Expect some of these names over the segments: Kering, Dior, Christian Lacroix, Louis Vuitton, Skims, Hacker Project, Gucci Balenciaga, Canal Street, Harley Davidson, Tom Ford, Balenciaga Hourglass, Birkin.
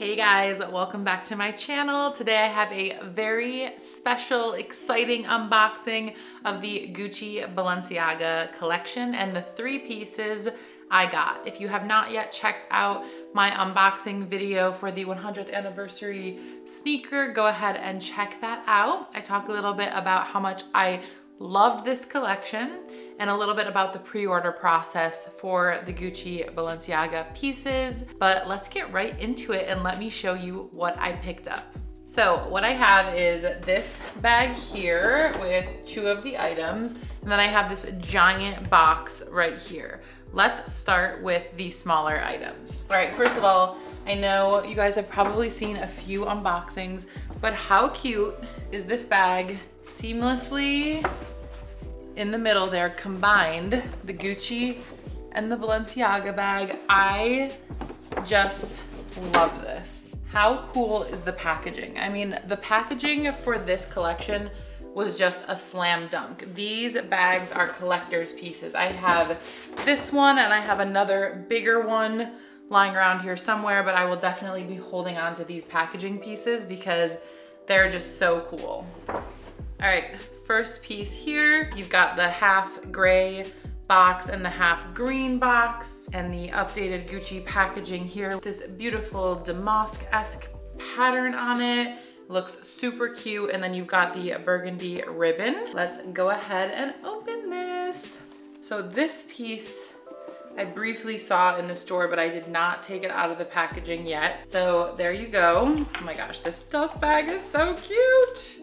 Hey guys, welcome back to my channel. Today I have a very special, exciting unboxing of the Gucci Balenciaga collection and the three pieces I got. If you have not yet checked out my unboxing video for the 100th anniversary sneaker, go ahead and check that out. I talked a little bit about how much I loved this collection and a little bit about the pre-order process for the Gucci Balenciaga pieces, but let's get right into it and let me show you what I picked up. So what I have is this bag here with two of the items, and then I have this giant box right here. Let's start with the smaller items. All right, first of all, I know you guys have probably seen a few unboxings, but how cute is this bag? Seamlessly in the middle there, combined the Gucci and the Balenciaga bag. I just love this. How cool is the packaging? I mean, the packaging for this collection was just a slam dunk. These bags are collector's pieces. I have this one and I have another bigger one lying around here somewhere, but I will definitely be holding on to these packaging pieces because they're just so cool. All right, first piece here, you've got the half gray box and the half green box and the updated Gucci packaging here. This beautiful Damask-esque pattern on it. Looks super cute. And then you've got the burgundy ribbon. Let's go ahead and open this. So this piece I briefly saw in the store, but I did not take it out of the packaging yet. So there you go. Oh my gosh, this dust bag is so cute.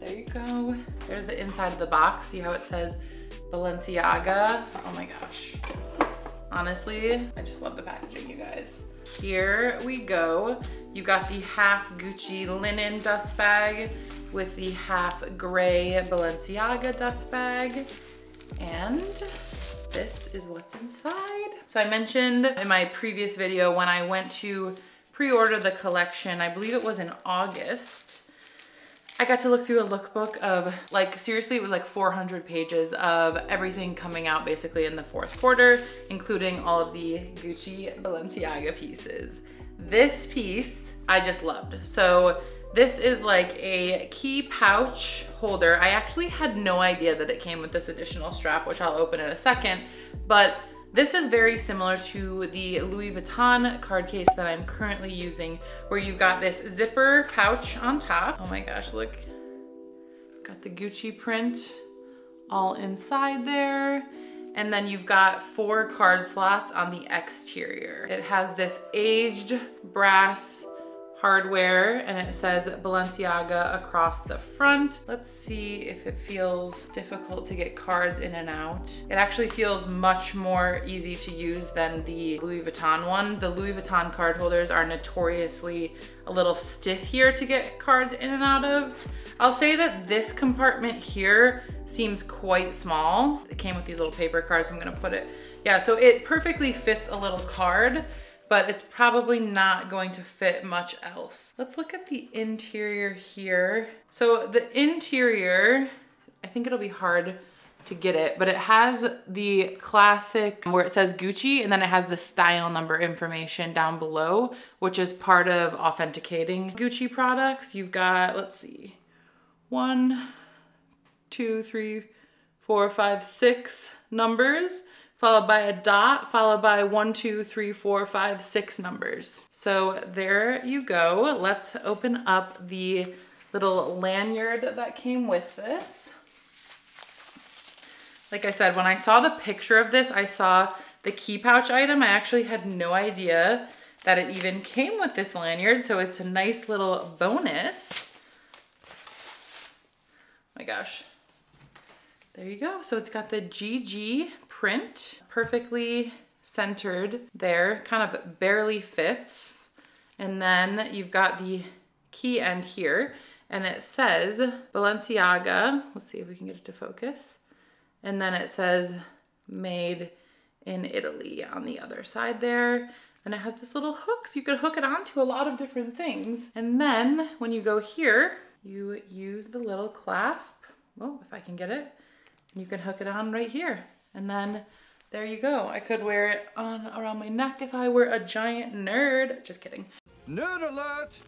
There you go. There's the inside of the box. See how it says Balenciaga? Oh my gosh. Honestly, I just love the packaging, you guys. Here we go. You got the half Gucci linen dust bag with the half gray Balenciaga dust bag. And this is what's inside. So I mentioned in my previous video when I went to pre-order the collection, I believe it was in August, I got to look through a lookbook of, like, seriously, it was like 400 pages of everything coming out basically in the fourth quarter, including all of the Gucci Balenciaga pieces. This piece I just loved. So this is like a key pouch holder. I actually had no idea that it came with this additional strap, which I'll open in a second, but this is very similar to the Louis Vuitton card case that I'm currently using, where you've got this zipper pouch on top. Oh my gosh, look. Got the Gucci print all inside there. And then you've got four card slots on the exterior. It has this aged brass hardware and it says Balenciaga across the front. Let's see if it feels difficult to get cards in and out. It actually feels much more easy to use than the Louis Vuitton one. The Louis Vuitton card holders are notoriously a little stiff here to get cards in and out of. I'll say that this compartment here seems quite small. It came with these little paper cards. I'm gonna put it. Yeah, so it perfectly fits a little card, but it's probably not going to fit much else. Let's look at the interior here. So the interior, I think it'll be hard to get it, but it has the classic where it says Gucci, and then it has the style number information down below, which is part of authenticating Gucci products. You've got, let's see, 1, 2, 3, 4, 5, 6 numbers, followed by a dot, followed by 1, 2, 3, 4, 5, 6 numbers. So there you go. Let's open up the little lanyard that came with this. Like I said, when I saw the picture of this, I saw the key pouch item. I actually had no idea that it even came with this lanyard. So it's a nice little bonus. Oh my gosh, there you go. So it's got the GG print, perfectly centered there, kind of barely fits. And then you've got the key end here and it says Balenciaga. Let's see if we can get it to focus. And then it says made in Italy on the other side there. And it has this little hook, so you could hook it onto a lot of different things. And then when you go here, you use the little clasp. Oh, if I can get it, you can hook it on right here. And then there you go. I could wear it on around my neck if I were a giant nerd. Just kidding. Nerd alert!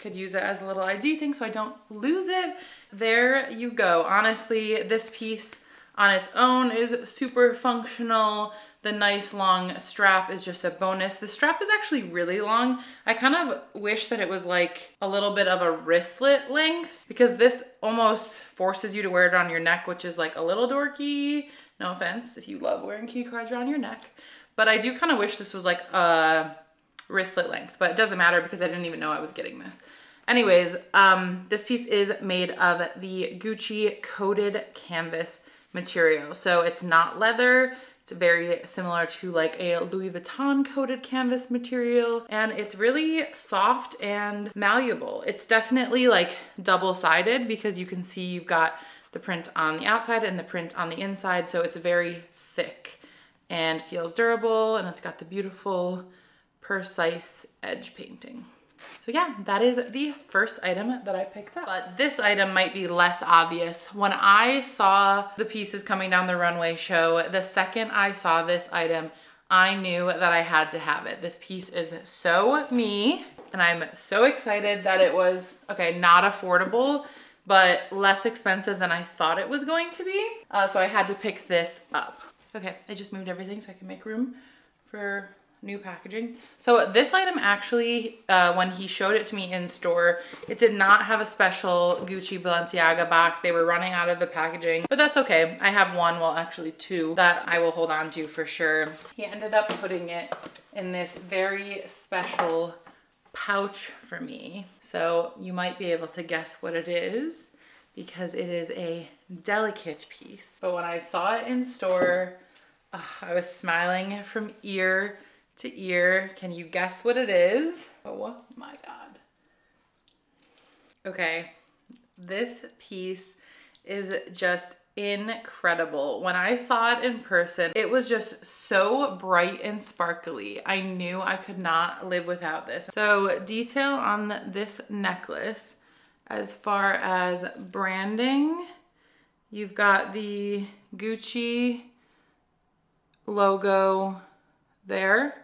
Could use it as a little ID thing so I don't lose it. There you go. Honestly, this piece on its own is super functional. The nice long strap is just a bonus. The strap is actually really long. I kind of wish that it was like a little bit of a wristlet length, because this almost forces you to wear it on your neck, which is like a little dorky. No offense if you love wearing key cards around your neck, but I do kind of wish this was like a wristlet length, but it doesn't matter because I didn't even know I was getting this. Anyways, this piece is made of the Gucci coated canvas material. So it's not leather. It's very similar to like a Louis Vuitton coated canvas material, and it's really soft and malleable. It's definitely like double-sided because you can see you've got the print on the outside and the print on the inside. So it's very thick and feels durable, and it's got the beautiful precise edge painting. So yeah, that is the first item that I picked up. But this item might be less obvious. When I saw the pieces coming down the runway show, the second I saw this item, I knew that I had to have it. This piece is so me, and I'm so excited that it was, okay, not affordable, but less expensive than I thought it was going to be. So I had to pick this up. Okay, I just moved everything so I can make room for new packaging. So this item actually, when he showed it to me in store, it did not have a special Gucci Balenciaga box. They were running out of the packaging, but that's okay. I have one, well actually two, that I will hold on to for sure. He ended up putting it in this very special pouch for me. So you might be able to guess what it is because it is a delicate piece. But when I saw it in store, I was smiling from ear to ear. Can you guess what it is? Oh my God. Okay, this piece is just incredible. When I saw it in person, it was just so bright and sparkly. I knew I could not live without this. So detail on this necklace, as far as branding, you've got the Gucci logo there.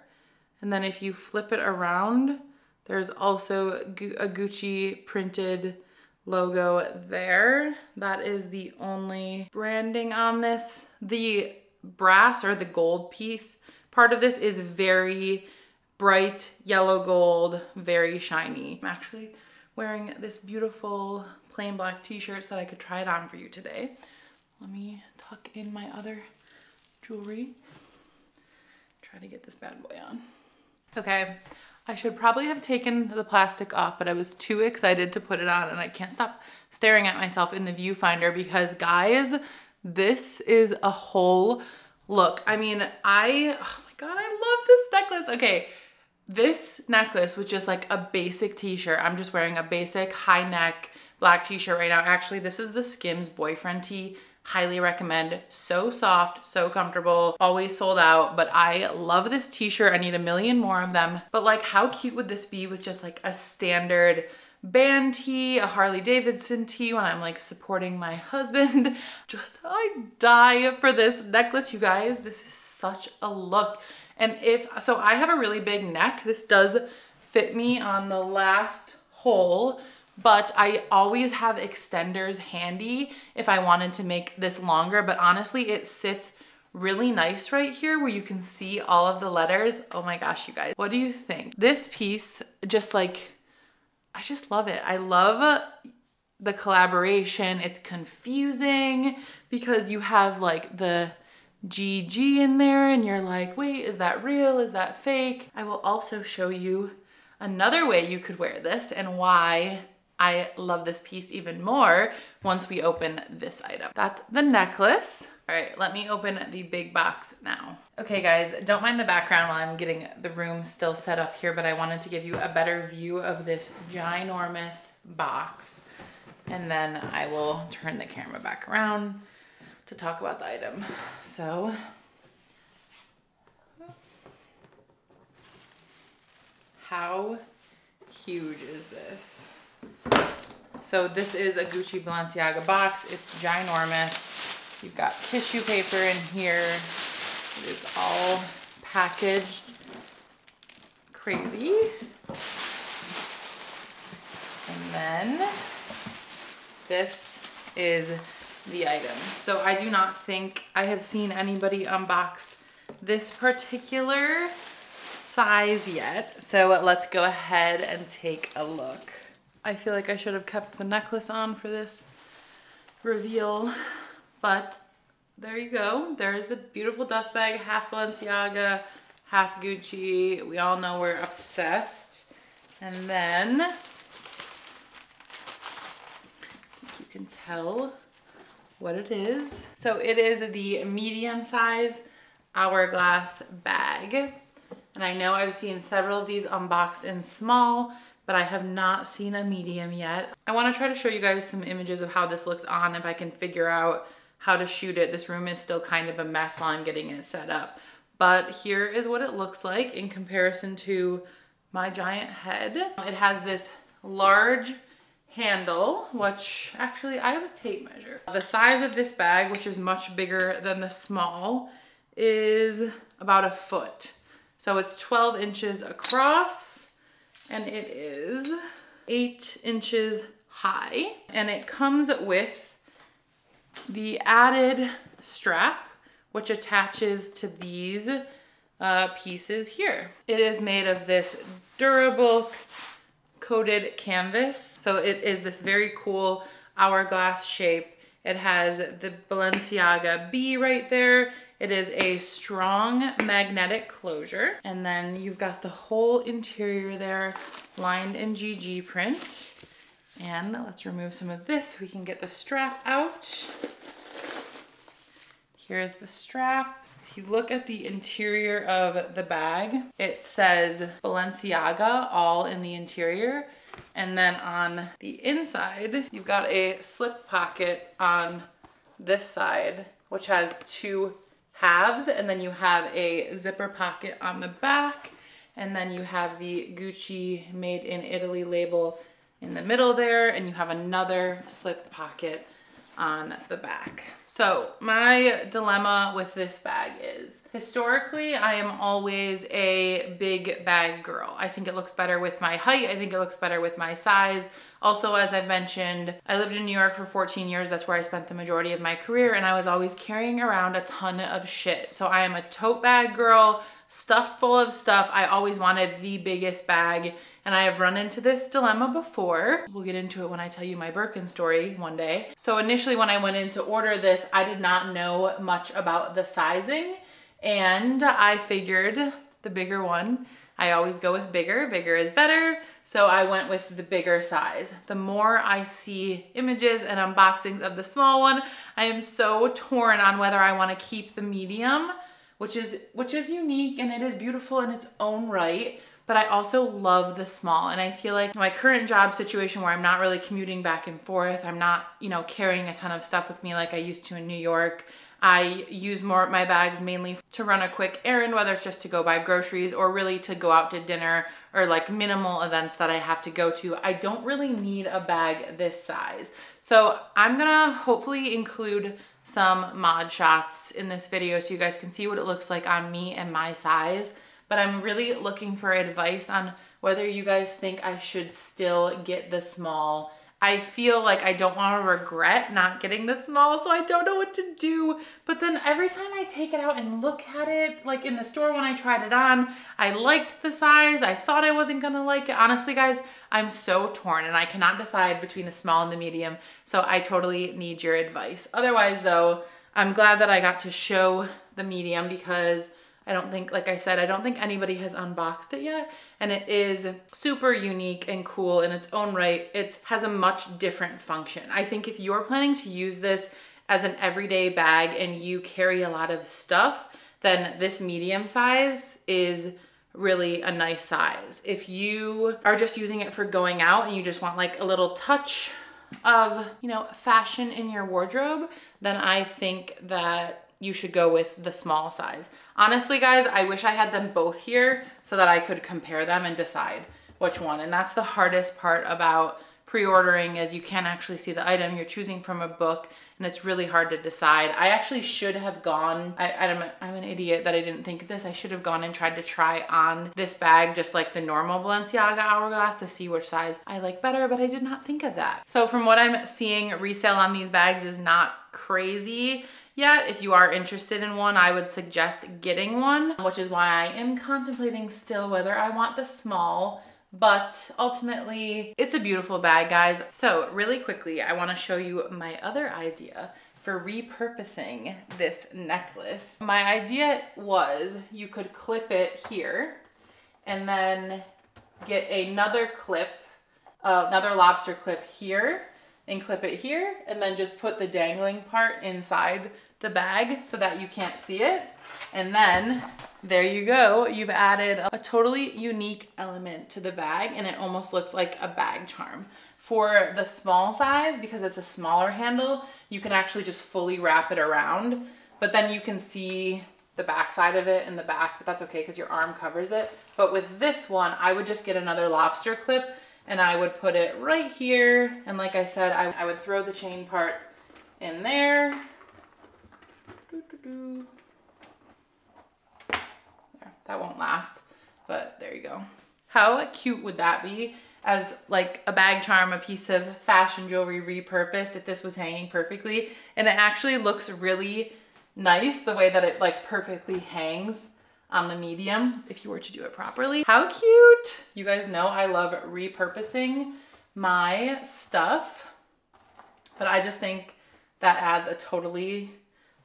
And then if you flip it around, there's also a Gucci printed logo there. That is the only branding on this. The brass or the gold piece part of this is very bright yellow gold, very shiny. I'm actually wearing this beautiful plain black t-shirt so that I could try it on for you today. Let me tuck in my other jewelry. Try to get this bad boy on. Okay, I should probably have taken the plastic off, but I was too excited to put it on, and I can't stop staring at myself in the viewfinder because, guys, this is a whole look. I mean, oh my God, I love this necklace. Okay, this necklace with just like a basic t-shirt. I'm just wearing a basic high neck black t-shirt right now. Actually, this is the Skims boyfriend tee. Highly recommend. So soft, so comfortable, always sold out, but I love this t-shirt. I need a million more of them. But like, how cute would this be with just like a standard band tee, a Harley Davidson tee when I'm like supporting my husband? Just, I die for this necklace, you guys. This is such a look. And so I have a really big neck. This does fit me on the last hole, but I always have extenders handy if I wanted to make this longer. But honestly, it sits really nice right here where you can see all of the letters. Oh my gosh, you guys, what do you think? This piece, just like, I just love it. I love the collaboration. It's confusing because you have like the GG in there and you're like, wait, is that real? Is that fake? I will also show you another way you could wear this and why I love this piece even more once we open this item. That's the necklace. All right, let me open the big box now. Okay guys, don't mind the background while I'm getting the room still set up here, but I wanted to give you a better view of this ginormous box. And then I will turn the camera back around to talk about the item. So, how huge is this? So this is a Gucci Balenciaga box. It's ginormous. You've got tissue paper in here. It is all packaged. Crazy. then this is the item. So I do not think I have seen anybody unbox this particular size yet. So let's go ahead and take a look. I feel like I should have kept the necklace on for this reveal, but there you go. There is the beautiful dust bag, half Balenciaga, half Gucci. We all know we're obsessed. And then, I think you can tell what it is. So it is the medium size Hourglass bag. And I know I've seen several of these unboxed in small, but I have not seen a medium yet. I wanna try to show you guys some images of how this looks on, if I can figure out how to shoot it. This room is still kind of a mess while I'm getting it set up. But here is what it looks like in comparison to my giant head. It has this large handle, which actually I have a tape measure. The size of this bag, which is much bigger than the small, is about a foot. So it's 12 inches across and it is 8 inches high. And it comes with the added strap, which attaches to these pieces here. It is made of this durable coated canvas. So it is this very cool hourglass shape. It has the Balenciaga B right there. It is a strong magnetic closure. And then you've got the whole interior there lined in GG print. And let's remove some of this so we can get the strap out. Here's the strap. If you look at the interior of the bag, it says Balenciaga all in the interior. And then on the inside, you've got a slip pocket on this side, which has two halves. And then you have a zipper pocket on the back. And then you have the Gucci Made in Italy label in the middle there. And you have another slip pocket on the back. So my dilemma with this bag is, historically, I am always a big bag girl. I think it looks better with my height. I think it looks better with my size. Also, as I've mentioned, I lived in New York for 14 years. That's where I spent the majority of my career, and I was always carrying around a ton of shit. So I am a tote bag girl, stuffed full of stuff. I always wanted the biggest bag. And I have run into this dilemma before. We'll get into it when I tell you my Birkin story one day. So initially when I went in to order this, I did not know much about the sizing. And I figured the bigger one, I always go with bigger, bigger is better. So I went with the bigger size. The more I see images and unboxings of the small one, I am so torn on whether I wanna keep the medium, which is unique and it is beautiful in its own right. But I also love the small. And I feel like my current job situation where I'm not really commuting back and forth, I'm not, you know, carrying a ton of stuff with me like I used to in New York. I use more of my bags mainly to run a quick errand, whether it's just to go buy groceries or really to go out to dinner or like minimal events that I have to go to. I don't really need a bag this size. So I'm gonna hopefully include some mod shots in this video so you guys can see what it looks like on me and my size. But I'm really looking for advice on whether you guys think I should still get the small. I feel like I don't want to regret not getting the small, so I don't know what to do. But then every time I take it out and look at it, like in the store when I tried it on, I liked the size. I thought I wasn't gonna like it. Honestly, guys, I'm so torn and I cannot decide between the small and the medium. So I totally need your advice. Otherwise though, I'm glad that I got to show the medium because I don't think, like I said, I don't think anybody has unboxed it yet. And it is super unique and cool in its own right. It has a much different function. I think if you're planning to use this as an everyday bag and you carry a lot of stuff, then this medium size is really a nice size. If you are just using it for going out and you just want like a little touch of, you know, fashion in your wardrobe, then I think that you should go with the small size. Honestly, guys, I wish I had them both here so that I could compare them and decide which one. And that's the hardest part about pre-ordering is you can actually see the item. You're choosing from a book and it's really hard to decide. I actually should have gone, I'm an idiot that I didn't think of this. I should have gone and tried to try on this bag just like the normal Balenciaga Hourglass to see which size I like better, but I did not think of that. So from what I'm seeing, resale on these bags is not crazy yet. If you are interested in one, I would suggest getting one, which is why I am contemplating still whether I want the small, but ultimately it's a beautiful bag, guys. So really quickly, I want to show you my other idea for repurposing this necklace. My idea was you could clip it here and then get another clip, another lobster clip here, and clip it here, and then just put the dangling part inside the bag so that you can't see it. And then there you go. You've added a totally unique element to the bag and it almost looks like a bag charm. For the small size, because it's a smaller handle, you can actually just fully wrap it around, but then you can see the back side of it in the back, but that's okay because your arm covers it. But with this one, I would just get another lobster clip and I would put it right here. And like I said, I would throw the chain part in there. That won't last, but there you go. How cute would that be as like a bag charm, a piece of fashion jewelry repurposed, if this was hanging perfectly? And it actually looks really nice the way that it like perfectly hangs on the medium if you were to do it properly. How cute! You guys know I love repurposing my stuff, but I just think that adds a totally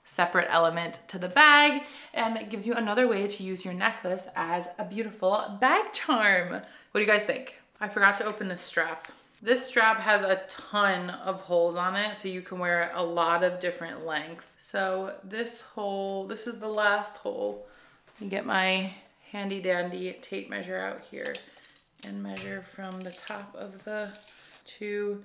separate element to the bag and it gives you another way to use your necklace as a beautiful bag charm. What do you guys think? I forgot to open this strap. This strap has a ton of holes on it, so you can wear a lot of different lengths. So this hole, this is the last hole. Let me get my handy dandy tape measure out here and measure from the top of the to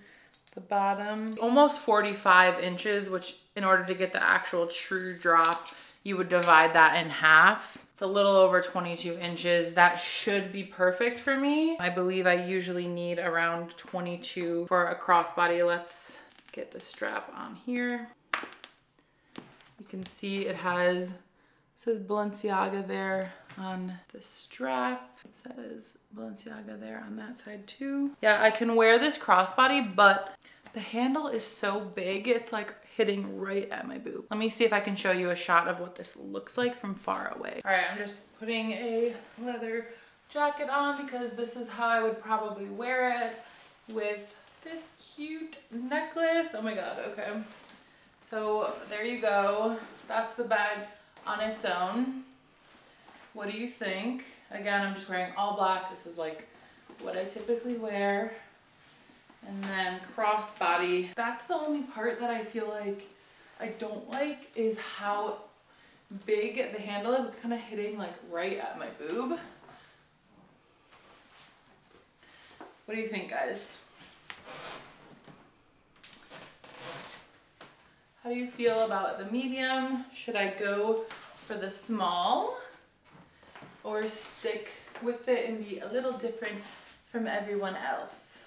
the bottom. Almost 45 inches, which in order to get the actual true drop, you would divide that in half. It's a little over 22 inches. That should be perfect for me. I believe I usually need around 22 for a crossbody. Let's get the strap on here. You can see it has, it says Balenciaga there on the strap. It says Balenciaga there on that side too. Yeah, I can wear this crossbody, but the handle is so big, it's like hitting right at my boob. Let me see if I can show you a shot of what this looks like from far away. All right, I'm just putting a leather jacket on because this is how I would probably wear it with this cute necklace. Oh my God, okay. So there you go. That's the bag on its own. What do you think? Again, I'm just wearing all black. This is like what I typically wear. And then crossbody. That's the only part that I feel like I don't like is how big the handle is. It's kind of hitting like right at my boob. What do you think, guys? How do you feel about the medium? Should I go for the small or stick with it and be a little different from everyone else?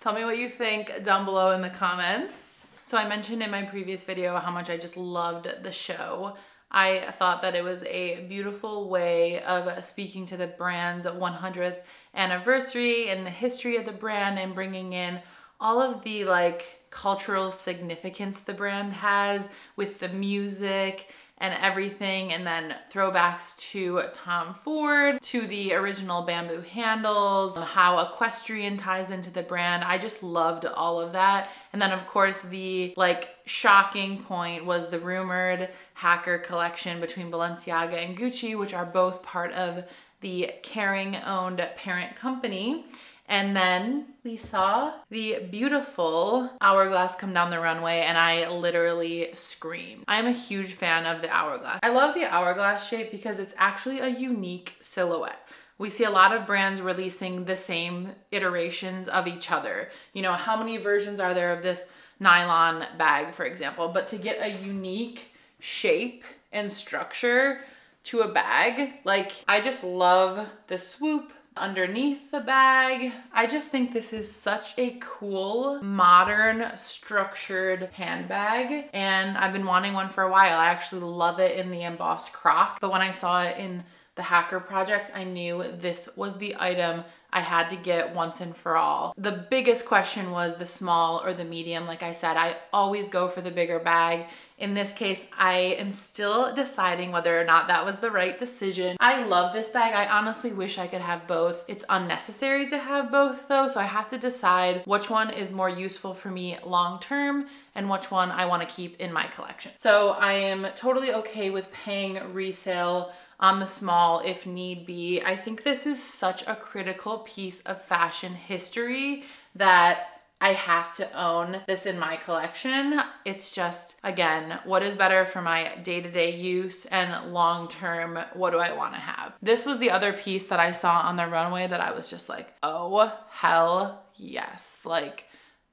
Tell me what you think down below in the comments. So I mentioned in my previous video how much I just loved the show. I thought that it was a beautiful way of speaking to the brand's 100th anniversary and the history of the brand and bringing in all of the like cultural significance the brand has with the music and everything, and then throwbacks to Tom Ford, to the original bamboo handles, how equestrian ties into the brand. I just loved all of that. And then of course the like shocking point was the rumored hacker collection between Balenciaga and Gucci, which are both part of the Kering owned parent company. And then we saw the beautiful Hourglass come down the runway and I literally screamed. I'm a huge fan of the Hourglass. I love the Hourglass shape because it's actually a unique silhouette. We see a lot of brands releasing the same iterations of each other. You know, how many versions are there of this nylon bag, for example? But to get a unique shape and structure to a bag, like I just love the swoop, underneath the bag. I just think this is such a cool, modern, structured handbag, and I've been wanting one for a while. I actually love it in the embossed croc, but when I saw it in the Hacker Project, I knew this was the item I had to get once and for all. The biggest question was the small or the medium. Like I said, I always go for the bigger bag. In this case, I am still deciding whether or not that was the right decision. I love this bag. I honestly wish I could have both. It's unnecessary to have both though, so I have to decide which one is more useful for me long term and which one I want to keep in my collection. So I am totally okay with paying resale on the small if need be. I think this is such a critical piece of fashion history that I have to own this in my collection. It's just, again, what is better for my day-to-day use and long-term, what do I wanna have? This was the other piece that I saw on the runway that I was just like, oh, hell yes. Like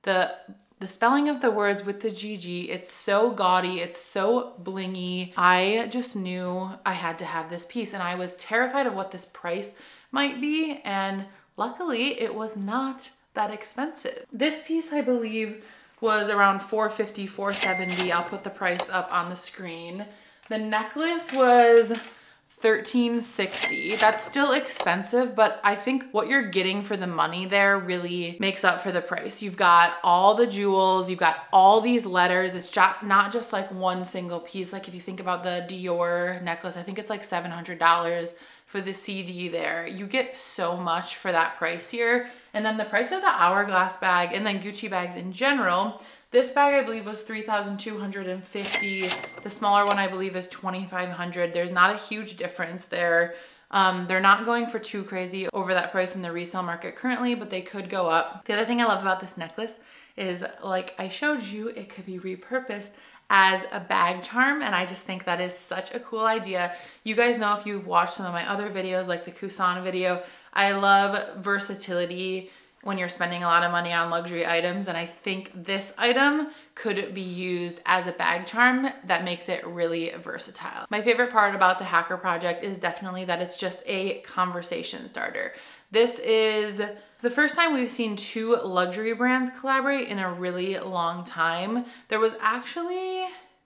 the spelling of the words with the GG, it's so gaudy, it's so blingy. I just knew I had to have this piece, and I was terrified of what this price might be, and luckily it was not that expensive. This piece, I believe, was around $450, $470. I'll put the price up on the screen. The necklace was $1,360. That's still expensive, but I think what you're getting for the money there really makes up for the price. You've got all the jewels, you've got all these letters. It's not just like one single piece. Like if you think about the Dior necklace, I think it's like $700 for the CD there. You get so much for that price here. And then the price of the Hourglass bag and then Gucci bags in general, this bag I believe was $3,250. The smaller one I believe is $2,500. There's not a huge difference there. They're not going for too crazy over that price in the resale market currently, but they could go up. The other thing I love about this necklace is, like I showed you, it could be repurposed as a bag charm, and I just think that is such a cool idea. You guys know, if you've watched some of my other videos, like the Cousin video, I love versatility when you're spending a lot of money on luxury items, and I think this item could be used as a bag charm that makes it really versatile. My favorite part about the Hacker Project is definitely that it's just a conversation starter. This is the first time we've seen two luxury brands collaborate in a really long time. There was actually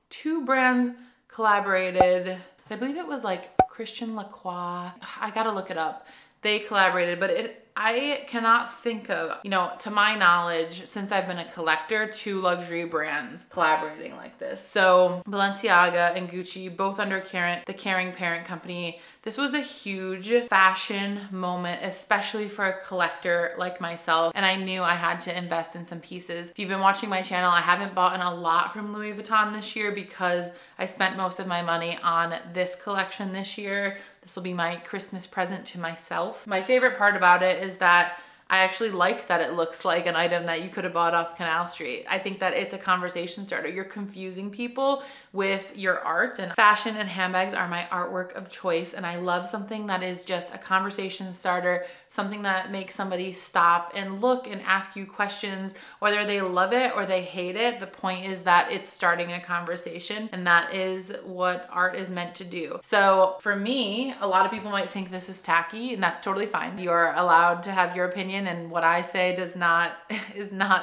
two brands collaborated. I believe it was like Christian Lacroix. I gotta look it up. They collaborated, but I cannot think of, you know, to my knowledge, since I've been a collector, two luxury brands collaborating like this. So Balenciaga and Gucci, both under the Kering parent company. This was a huge fashion moment, especially for a collector like myself. And I knew I had to invest in some pieces. If you've been watching my channel, I haven't bought in a lot from Louis Vuitton this year because I spent most of my money on this collection this year. This will be my Christmas present to myself. My favorite part about it is that I actually like that it looks like an item that you could have bought off Canal Street. I think that it's a conversation starter. You're confusing people with your art, and fashion and handbags are my artwork of choice, and I love something that is just a conversation starter, something that makes somebody stop and look and ask you questions, whether they love it or they hate it. The point is that it's starting a conversation, and that is what art is meant to do. So for me, a lot of people might think this is tacky, and that's totally fine. You are allowed to have your opinion, and what I say is not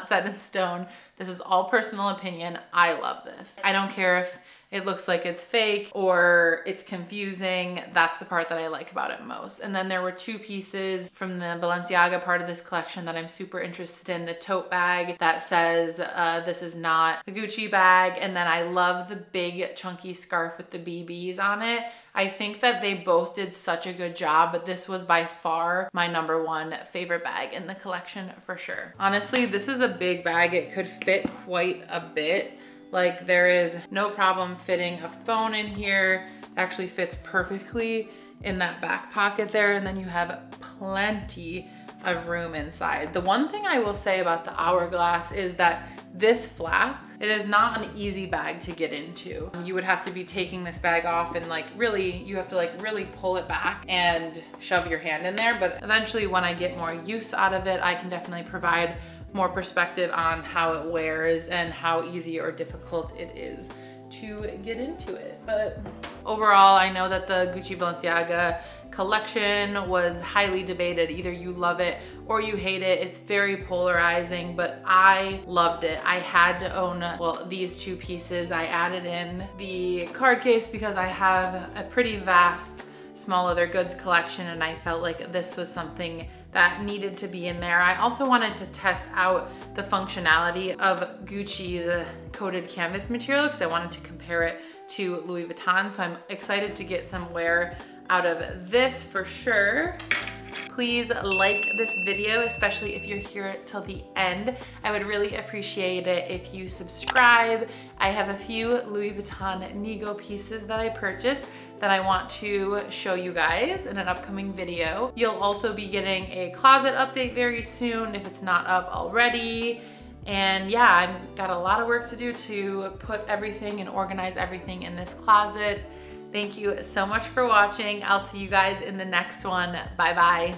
set in stone. This is all personal opinion. I love this. I don't care if it looks like it's fake or it's confusing. That's the part that I like about it most. And then there were two pieces from the Balenciaga part of this collection that I'm super interested in. The tote bag that says this is not a Gucci bag. And then I love the big chunky scarf with the BBs on it. I think that they both did such a good job, but this was by far my #1 favorite bag in the collection for sure. Honestly, this is a big bag. It could fit quite a bit. Like there is no problem fitting a phone in here. It actually fits perfectly in that back pocket there. And then you have plenty of room inside. The one thing I will say about the Hourglass is that this flap, it is not an easy bag to get into. You would have to be taking this bag off and like really, you have to like really pull it back and shove your hand in there. But eventually when I get more use out of it, I can definitely provide more perspective on how it wears and how easy or difficult it is to get into it. But overall, I know that the Gucci Balenciaga collection was highly debated. Either you love it or you hate it. It's very polarizing, but I loved it. I had to own, well, these two pieces. I added in the card case because I have a pretty vast small leather goods collection, and I felt like this was something that needed to be in there. I also wanted to test out the functionality of Gucci's coated canvas material because I wanted to compare it to Louis Vuitton. So I'm excited to get some wear out of this for sure. Please like this video, especially if you're here till the end. I would really appreciate it if you subscribe. I have a few Louis Vuitton Nigo pieces that I purchased that I want to show you guys in an upcoming video. You'll also be getting a closet update very soon if it's not up already. And yeah, I've got a lot of work to do to put everything and organize everything in this closet. Thank you so much for watching. I'll see you guys in the next one. Bye-bye.